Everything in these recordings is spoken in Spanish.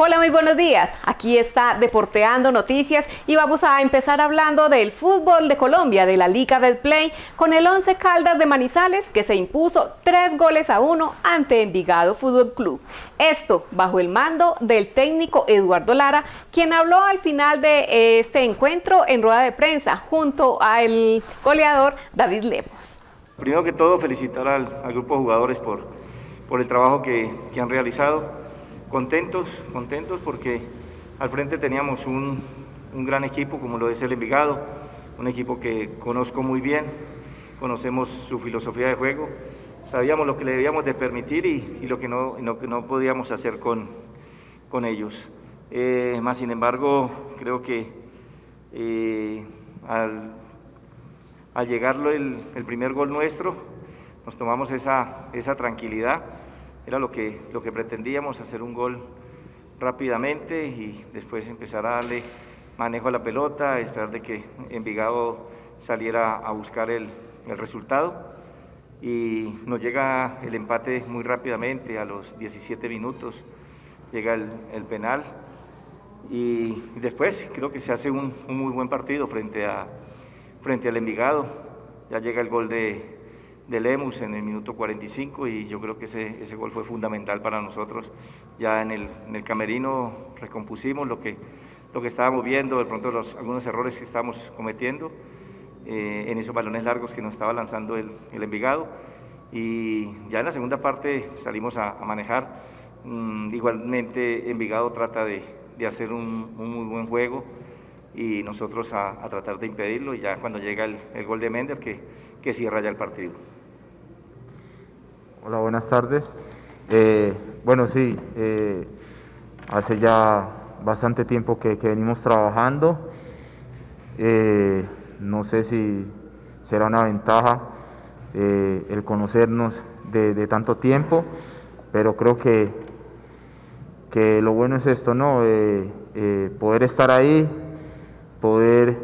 Hola, muy buenos días. Aquí está Deporteando Noticias y vamos a empezar hablando del fútbol de Colombia, de la Liga Bet Play, con el Once Caldas de Manizales que se impuso 3-1 ante Envigado Fútbol Club. Esto bajo el mando del técnico Eduardo Lara, quien habló al final de este encuentro en rueda de prensa junto al goleador David Lemos. Primero que todo, felicitar al grupo de jugadores por el trabajo que han realizado. Contentos porque al frente teníamos un gran equipo como lo es el Envigado, un equipo que conozco muy bien, conocemos su filosofía de juego, sabíamos lo que le debíamos de permitir y lo que no podíamos hacer con ellos. Más sin embargo, creo que al llegar el primer gol nuestro, nos tomamos esa tranquilidad. Era lo que pretendíamos, hacer un gol rápidamente y después empezar a darle manejo a la pelota, esperar de que Envigado saliera a buscar el resultado. Y nos llega el empate muy rápidamente, a los 17 minutos llega el penal. Y después creo que se hace un muy buen partido frente al Envigado. Ya llega el gol de Lemos en el minuto 45 y yo creo que ese gol fue fundamental para nosotros. Ya en el camerino recompusimos lo que estábamos viendo, de pronto algunos errores que estábamos cometiendo en esos balones largos que nos estaba lanzando el Envigado, y ya en la segunda parte salimos a manejar. Igualmente Envigado trata de hacer un muy buen juego y nosotros a tratar de impedirlo, y ya cuando llega el gol de Mender que cierra ya el partido. Hola, buenas tardes. Bueno, sí, hace ya bastante tiempo que venimos trabajando. No sé si será una ventaja el conocernos de tanto tiempo, pero creo que lo bueno es esto, ¿no? Poder estar ahí, poder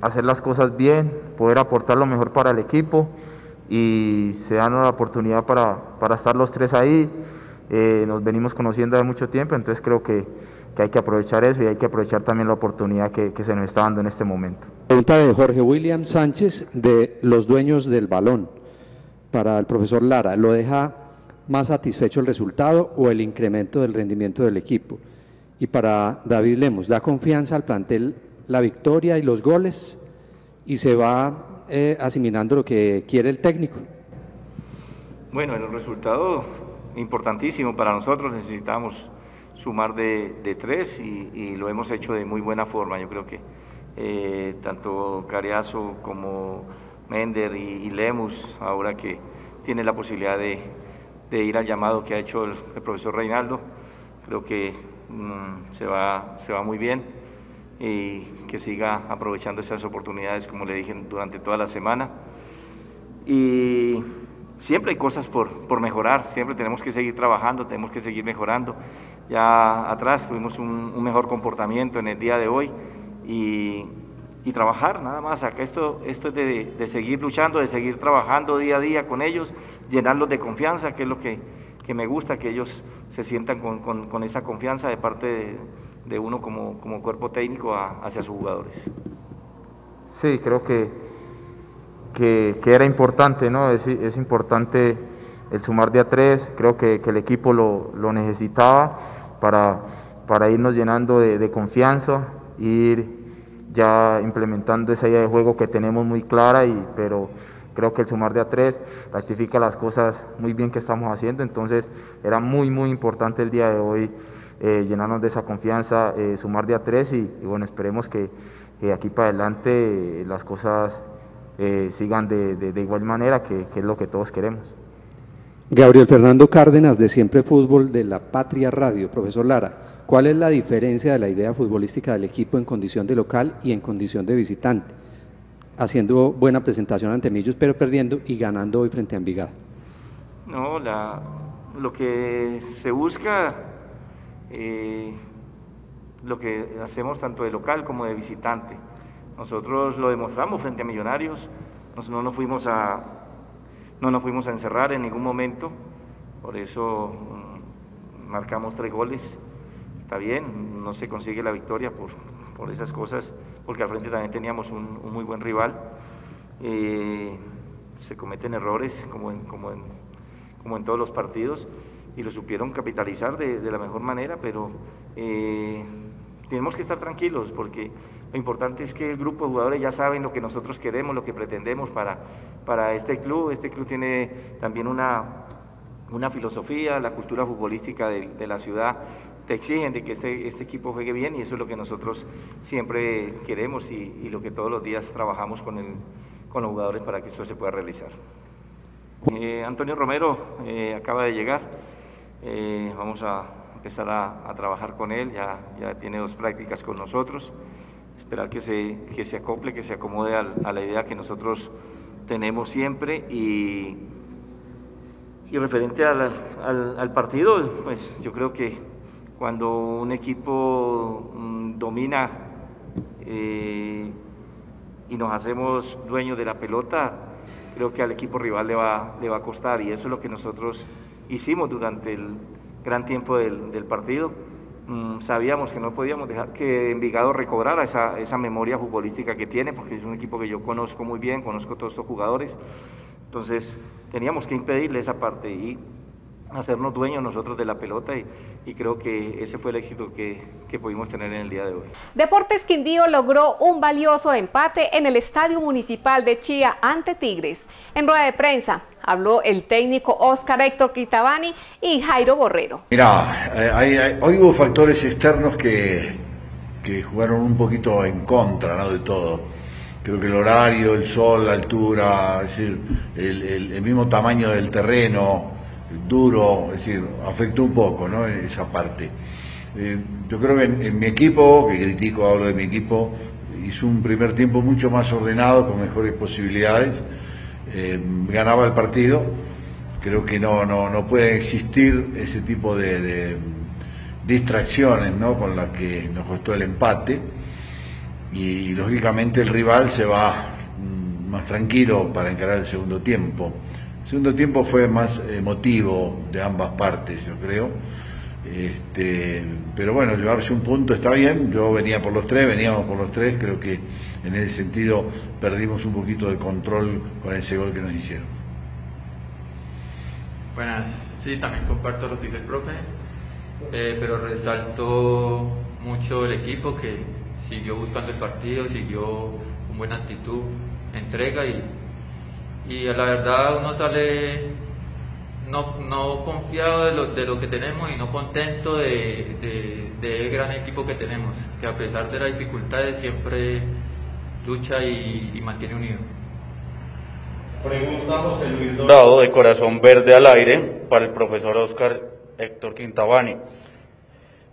hacer las cosas bien, poder aportar lo mejor para el equipo, y se dan la oportunidad para estar los tres ahí. Nos venimos conociendo hace mucho tiempo, entonces creo que hay que aprovechar eso y hay que aprovechar también la oportunidad que se nos está dando en este momento. Pregunta de Jorge William Sánchez de Los Dueños del Balón para el profesor Lara: ¿lo deja más satisfecho el resultado o el incremento del rendimiento del equipo? Y para David Lemos: ¿da confianza al plantel la victoria y los goles y se va asimilando lo que quiere el técnico? Bueno, el resultado importantísimo para nosotros, necesitamos sumar de tres y lo hemos hecho de muy buena forma. Yo creo que tanto Cariazo como Mender y Lemus, ahora que tiene la posibilidad de ir al llamado que ha hecho el profesor Reinaldo, creo que se va muy bien, y que siga aprovechando esas oportunidades, como le dije, durante toda la semana. Y siempre hay cosas por mejorar, siempre tenemos que seguir trabajando, tenemos que seguir mejorando. Ya atrás tuvimos un mejor comportamiento en el día de hoy y trabajar nada más. Acá esto es de seguir luchando, de seguir trabajando día a día con ellos, llenarlos de confianza, que es lo que me gusta, que ellos se sientan con esa confianza de parte de uno como cuerpo técnico hacia sus jugadores. Sí, creo que era importante, ¿no? Es importante el sumar de a tres. Creo que el equipo lo necesitaba para irnos llenando de confianza, ir ya implementando esa idea de juego que tenemos muy clara, pero creo que el sumar de a tres ratifica las cosas muy bien que estamos haciendo. Entonces era muy, muy importante el día de hoy llenarnos de esa confianza, sumar de a tres, y bueno, esperemos que aquí para adelante las cosas sigan de igual manera, que es lo que todos queremos. Gabriel Fernando Cárdenas de Siempre Fútbol de la Patria Radio. Profesor Lara, ¿cuál es la diferencia de la idea futbolística del equipo en condición de local y en condición de visitante? Haciendo buena presentación ante Millos pero perdiendo, y ganando hoy frente a Envigado. No, lo que se busca, lo que hacemos tanto de local como de visitante, nosotros lo demostramos frente a Millonarios. No nos fuimos a encerrar en ningún momento, por eso marcamos 3 goles, está bien, no se consigue la victoria por esas cosas, porque al frente también teníamos un muy buen rival. Se cometen errores como en todos los partidos, y lo supieron capitalizar de la mejor manera, pero tenemos que estar tranquilos, porque lo importante es que el grupo de jugadores ya saben lo que nosotros queremos, lo que pretendemos para este club. Este club tiene también una filosofía, la cultura futbolística de la ciudad te exigen de que este equipo juegue bien, y eso es lo que nosotros siempre queremos y lo que todos los días trabajamos con los jugadores para que esto se pueda realizar. Antonio Romero acaba de llegar, vamos a empezar a trabajar con él, ya tiene 2 prácticas con nosotros, esperar que se acople, que se acomode a la idea que nosotros tenemos siempre, y referente al partido, pues yo creo que cuando un equipo domina y nos hacemos dueños de la pelota, creo que al equipo rival le va a costar, y eso es lo que nosotros hicimos durante el gran tiempo del partido. Sabíamos que no podíamos dejar que Envigado recobrara esa memoria futbolística que tiene, porque es un equipo que yo conozco muy bien, conozco a todos estos jugadores, entonces teníamos que impedirle esa parte y hacernos dueños nosotros de la pelota, y creo que ese fue el éxito que pudimos tener en el día de hoy. Deportes Quindío logró un valioso empate en el Estadio Municipal de Chía ante Tigres. En rueda de prensa habló el técnico Óscar Héctor Quintabani y Jairo Borrero. Mira, hoy hubo factores externos que jugaron un poquito en contra, ¿no?, de todo. Creo que el horario, el sol, la altura, es decir, el mismo tamaño del terreno duro, es decir, afectó un poco, ¿no?, esa parte. Yo creo que en mi equipo, que critico, hablo de mi equipo, hizo un primer tiempo mucho más ordenado, con mejores posibilidades, ganaba el partido. Creo que no puede existir ese tipo de distracciones, ¿no?, con las que nos costó el empate, y lógicamente el rival se va más tranquilo para encarar el segundo tiempo. El segundo tiempo fue más emotivo de ambas partes, yo creo. Pero bueno, llevarse un punto está bien. Yo venía por los 3, veníamos por los 3. Creo que en ese sentido perdimos un poquito de control con ese gol que nos hicieron. Buenas, sí, también comparto lo que dice el profe, pero resaltó mucho el equipo, que siguió buscando el partido, siguió con buena actitud, entrega, y la verdad uno sale no confiado de lo que tenemos, y no contento del gran equipo que tenemos, que a pesar de las dificultades siempre lucha y mantiene unido. Pregunta José Luis Dorado de Corazón Verde al Aire para el profesor Óscar Héctor Quintabani.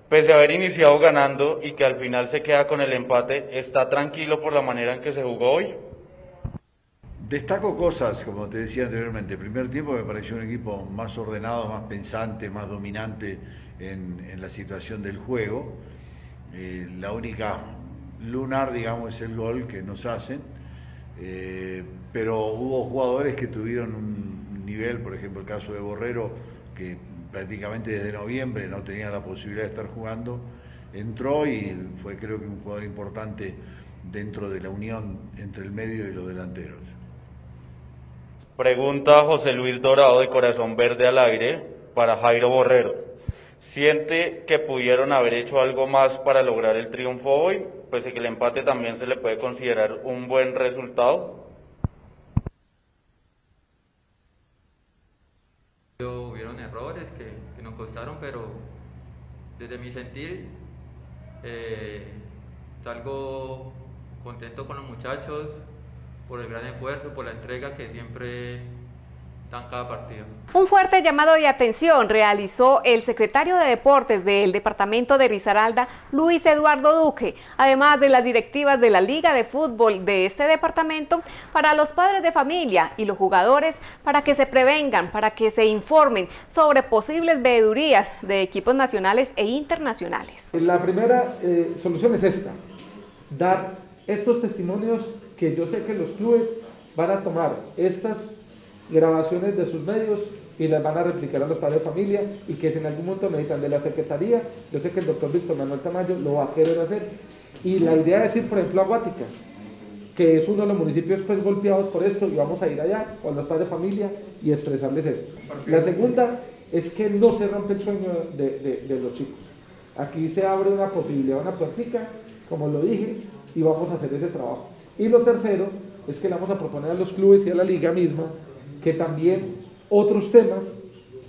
Pese a haber iniciado ganando y que al final se queda con el empate, ¿está tranquilo por la manera en que se jugó hoy? Destaco cosas, como te decía anteriormente. El primer tiempo me pareció un equipo más ordenado, más pensante, más dominante en la situación del juego. La única lunar, digamos, es el gol que nos hacen, pero hubo jugadores que tuvieron un nivel, por ejemplo el caso de Borrero, que prácticamente desde noviembre no tenía la posibilidad de estar jugando, entró y fue, creo que, un jugador importante dentro de la unión entre el medio y los delanteros. Pregunta José Luis Dorado de Corazón Verde al Aire para Jairo Borrero. ¿Siente que pudieron haber hecho algo más para lograr el triunfo hoy, pese a que el empate también se le puede considerar un buen resultado? Hubieron errores que nos costaron, pero desde mi sentir salgo contento con los muchachos por el gran esfuerzo, por la entrega que siempre dan cada partido. Un fuerte llamado de atención realizó el secretario de Deportes del departamento de Risaralda, Luis Eduardo Duque, además de las directivas de la Liga de Fútbol de este departamento, para los padres de familia y los jugadores, para que se prevengan, para que se informen sobre posibles veedurías de equipos nacionales e internacionales. La primera solución es esta: dar estos testimonios, que yo sé que los clubes van a tomar estas grabaciones de sus medios y las van a replicar a los padres de familia, y que si en algún momento necesitan de la secretaría, yo sé que el doctor Víctor Manuel Tamayo lo va a querer hacer. Y la idea es ir, por ejemplo, a Guática, que es uno de los municipios pues golpeados por esto, y vamos a ir allá con los padres de familia y expresarles esto. La segunda es que no se rompe el sueño de los chicos. Aquí se abre una posibilidad, una puertica, como lo dije, y vamos a hacer ese trabajo. Y lo tercero es que le vamos a proponer a los clubes y a la liga misma que también otros temas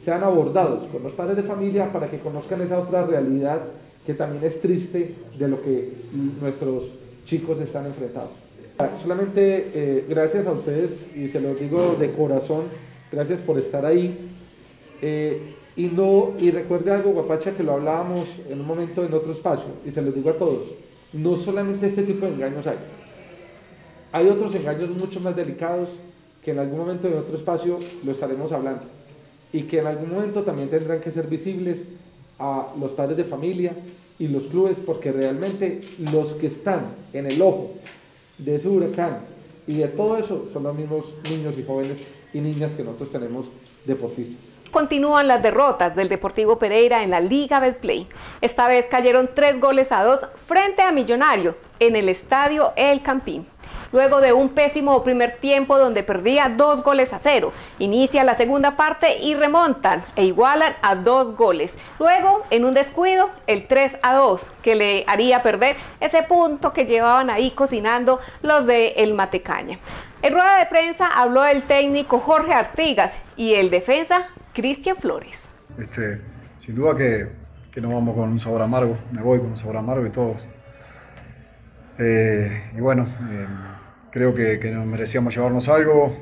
sean abordados con los padres de familia para que conozcan esa otra realidad que también es triste de lo que nuestros chicos están enfrentados. Solamente gracias a ustedes, y se los digo de corazón, gracias por estar ahí. Y recuerde algo, Guapacha, que lo hablábamos en un momento en otro espacio, y se los digo a todos, no solamente este tipo de engaños hay otros engaños mucho más delicados que en algún momento en otro espacio lo estaremos hablando, y que en algún momento también tendrán que ser visibles a los padres de familia y los clubes, porque realmente los que están en el ojo de ese huracán y de todo eso son los mismos niños y jóvenes y niñas que nosotros tenemos deportistas. Continúan las derrotas del Deportivo Pereira en la Liga Bet Play. Esta vez cayeron 3-2 frente a Millonarios en el Estadio El Campín. Luego de un pésimo primer tiempo donde perdía 2-0, inicia la segunda parte y remontan e igualan a 2 goles. Luego, en un descuido, el 3-2 que le haría perder ese punto que llevaban ahí cocinando los de el Matecaña. En rueda de prensa habló el técnico Jorge Artigas y el defensa Cristian Flórez. Sin duda que nos vamos con un sabor amargo, me voy con un sabor amargo y todos. Y bueno, creo que nos merecíamos llevarnos algo,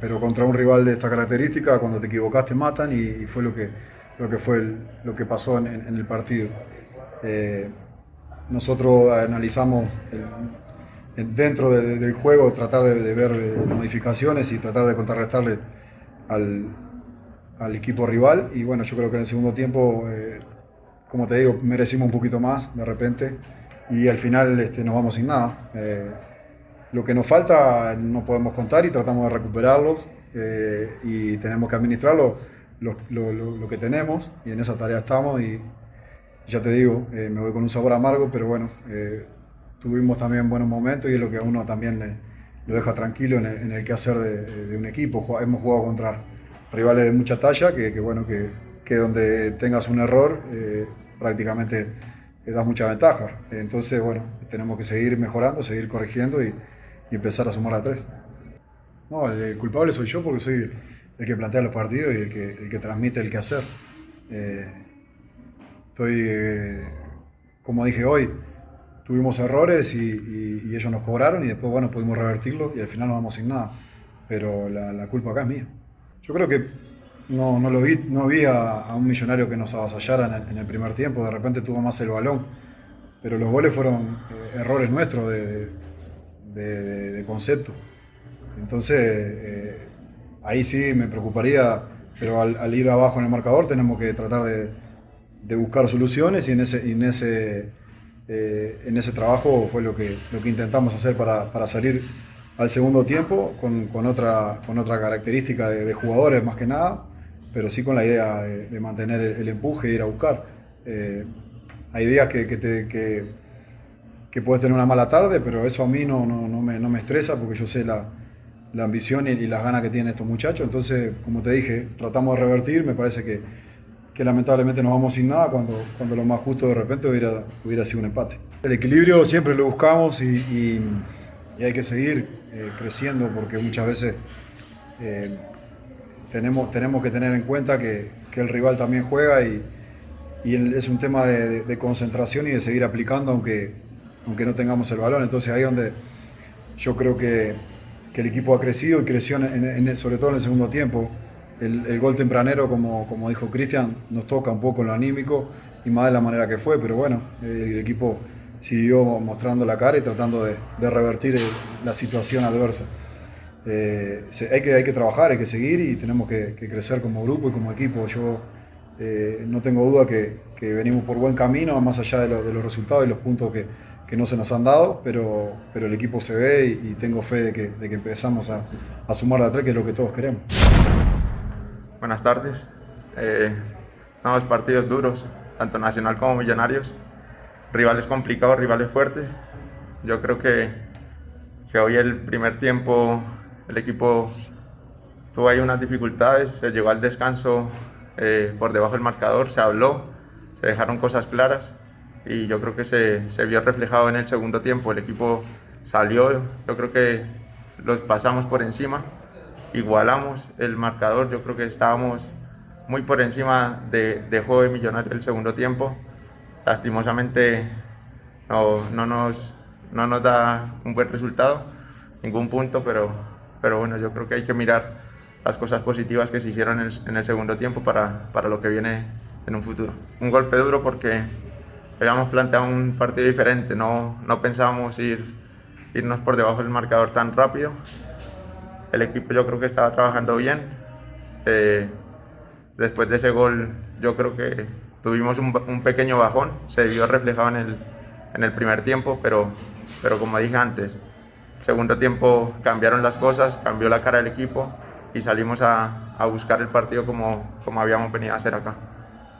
pero contra un rival de esta característica, cuando te equivocas te matan, y fue lo que pasó en el partido. Nosotros analizamos dentro del juego, tratar de ver modificaciones y tratar de contrarrestarle al equipo rival, y bueno, yo creo que en el segundo tiempo, como te digo, merecimos un poquito más de repente, y al final nos vamos sin nada. Lo que nos falta no podemos contar y tratamos de recuperarlos, y tenemos que administrar lo que tenemos, y en esa tarea estamos, y ya te digo, me voy con un sabor amargo, pero bueno, tuvimos también buenos momentos, y es lo que a uno también lo deja tranquilo en el quehacer de un equipo. Hemos jugado contra rivales de mucha talla, que donde tengas un error prácticamente das mucha ventaja. Entonces, bueno, tenemos que seguir mejorando, seguir corrigiendo y empezar a sumar a 3. No, el culpable soy yo, porque soy el que plantea los partidos y el que transmite el quehacer. Como dije hoy, tuvimos errores y ellos nos cobraron, y después, bueno, pudimos revertirlo y al final nos vamos sin nada. Pero la culpa acá es mía. Yo creo que no vi a un Millonario que nos avasallara en el primer tiempo. De repente tuvo más el balón, pero los goles fueron errores nuestros de concepto. Entonces, ahí sí me preocuparía, pero al ir abajo en el marcador tenemos que tratar de buscar soluciones, y en ese trabajo fue lo que intentamos hacer para salir al segundo tiempo con otra característica de jugadores, más que nada, pero sí con la idea de mantener el empuje e ir a buscar. Hay días que puedes tener una mala tarde, pero eso a mí no me estresa, porque yo sé la ambición y las ganas que tienen estos muchachos. Entonces, como te dije, tratamos de revertir. Me parece que lamentablemente nos vamos sin nada, cuando lo más justo de repente hubiera sido un empate. El equilibrio siempre lo buscamos, y hay que seguir creciendo, porque muchas veces tenemos que tener en cuenta que el rival también juega, y es un tema de concentración y de seguir aplicando aunque no tengamos el balón. Entonces, ahí es donde yo creo que el equipo ha crecido, y creció sobre todo en el segundo tiempo. El gol tempranero, como dijo Cristian, nos toca un poco en lo anímico, y más de la manera que fue, pero bueno, el equipo siguió mostrando la cara y tratando de revertir la situación adversa. Hay que trabajar, hay que seguir, y tenemos que crecer como grupo y como equipo. Yo no tengo duda que venimos por buen camino, más allá de los resultados y los puntos que no se nos han dado, pero el equipo se ve, y tengo fe de que empezamos a sumar de a 3, que es lo que todos queremos. Buenas tardes. Dos partidos duros, tanto Nacional como Millonarios. Rivales complicados, rivales fuertes. Yo creo que hoy el primer tiempo el equipo tuvo ahí unas dificultades, se llegó al descanso por debajo del marcador, se habló, se dejaron cosas claras y yo creo que se vio reflejado en el segundo tiempo. El equipo salió, yo creo que los pasamos por encima, igualamos el marcador, yo creo que estábamos muy por encima de juego de Millonarios el segundo tiempo. Lastimosamente no nos da un buen resultado, ningún punto, pero bueno, yo creo que hay que mirar las cosas positivas que se hicieron en el segundo tiempo para lo que viene en un futuro. Un golpe duro porque habíamos planteado un partido diferente, no pensábamos irnos por debajo del marcador tan rápido. El equipo yo creo que estaba trabajando bien. Después de ese gol yo creo que tuvimos un pequeño bajón, se vio reflejado en el primer tiempo, pero como dije antes, el segundo tiempo cambiaron las cosas, cambió la cara del equipo y salimos a buscar el partido como habíamos venido a hacer acá.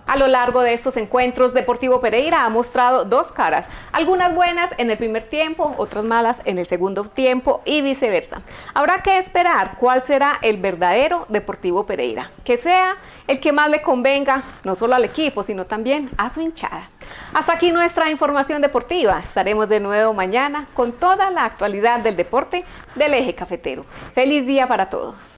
A lo largo de estos encuentros, Deportivo Pereira ha mostrado dos caras, algunas buenas en el primer tiempo, otras malas en el segundo tiempo y viceversa. Habrá que esperar cuál será el verdadero Deportivo Pereira, que sea el que más le convenga, no solo al equipo, sino también a su hinchada. Hasta aquí nuestra información deportiva. Estaremos de nuevo mañana con toda la actualidad del deporte del eje cafetero. Feliz día para todos.